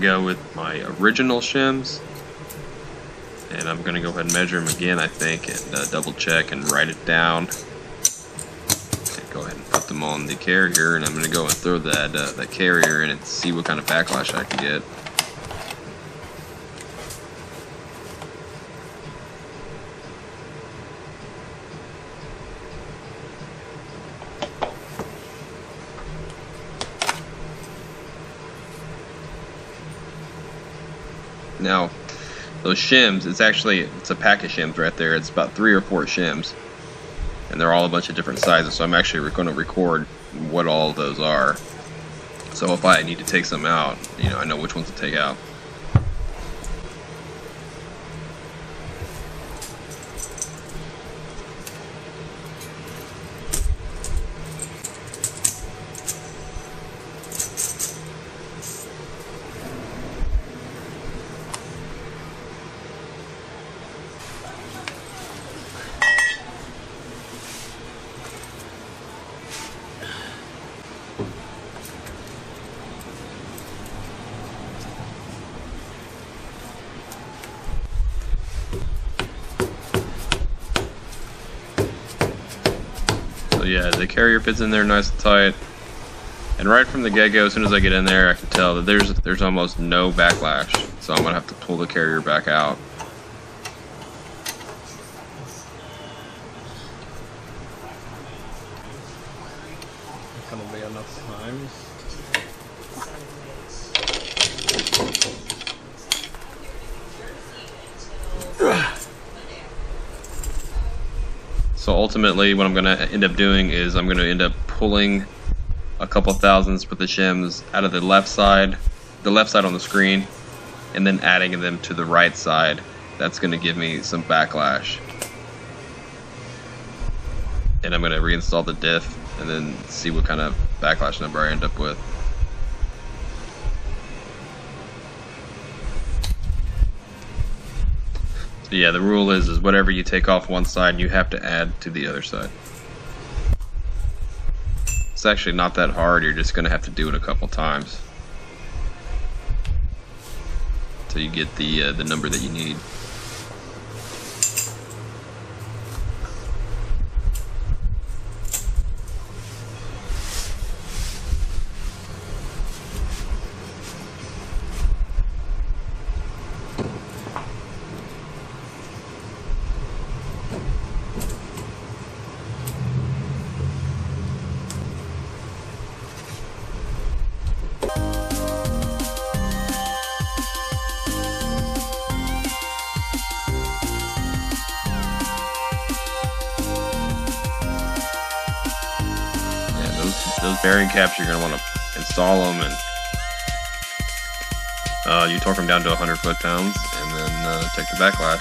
to go with my original shims, and I'm going to go ahead and measure them again, I think, and double check and write it down. And go ahead and put them on the carrier, and I'm going to go and throw that that carrier in and see what kind of backlash I can get. Now, those shims, it's a pack of shims right there. It's about 3 or 4 shims, and they're all a bunch of different sizes, so I'm actually going to record what all those are. So if I need to take some out, you know, I know which ones to take out. Yeah, the carrier fits in there nice and tight, and right from the get-go, as soon as I get in there, I can tell that there's almost no backlash, so I'm gonna have to pull the carrier back out. It's gonna be enough times. So ultimately what I'm going to end up doing is I'm going to end up pulling a couple thousandths with the shims out of the left side on the screen, and then adding them to the right side. That's going to give me some backlash. And I'm going to reinstall the diff and then see what kind of backlash number I end up with. Yeah, the rule is whatever you take off one side, you have to add to the other side. It's actually not that hard, you're just going to have to do it a couple times until you get the number that you need. Those bearing caps, you're going to want to install them, and you torque them down to 100 foot-pounds, and then take the backlash.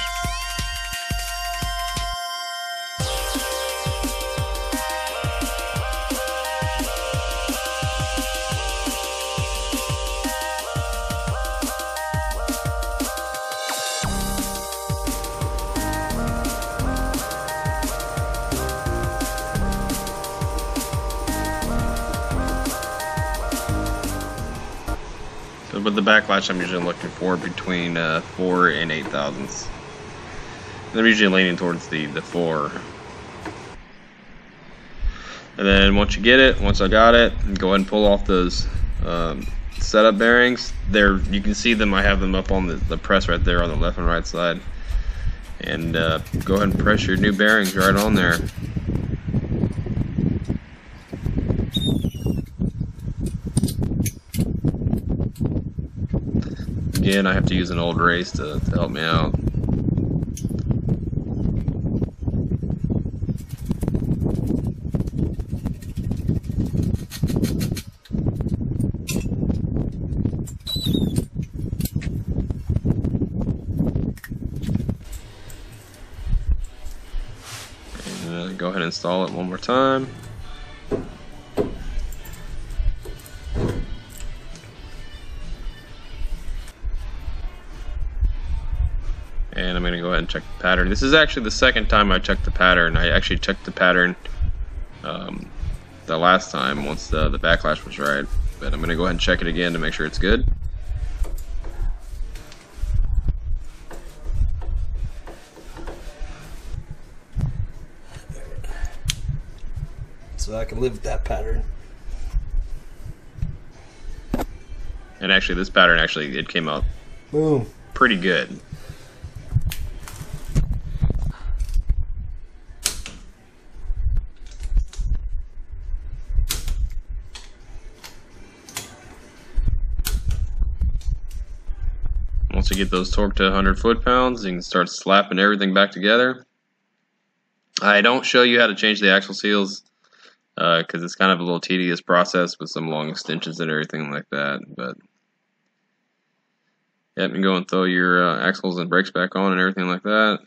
With the backlash, I'm usually looking for between 4 and 8 thousandths. And I'm usually leaning towards the 4. And then once I got it, go ahead and pull off those setup bearings. There, you can see them. I have them up on the press right there on the left and right side. And go ahead and press your new bearings right on there. Again, I have to use an old race to help me out. And go ahead and install it one more time. And I'm going to go ahead and check the pattern. This is actually the second time I checked the pattern. I actually checked the pattern the last time once the backlash was right. But I'm going to go ahead and check it again to make sure it's good. so I can live with that pattern. And actually, this pattern actually it came out boom pretty good. Once you get those torqued to 100 foot-pounds, you can start slapping everything back together. I don't show you how to change the axle seals because it's kind of a little tedious process with some long extensions and everything like that. But yep, you can go and throw your axles and brakes back on and everything like that.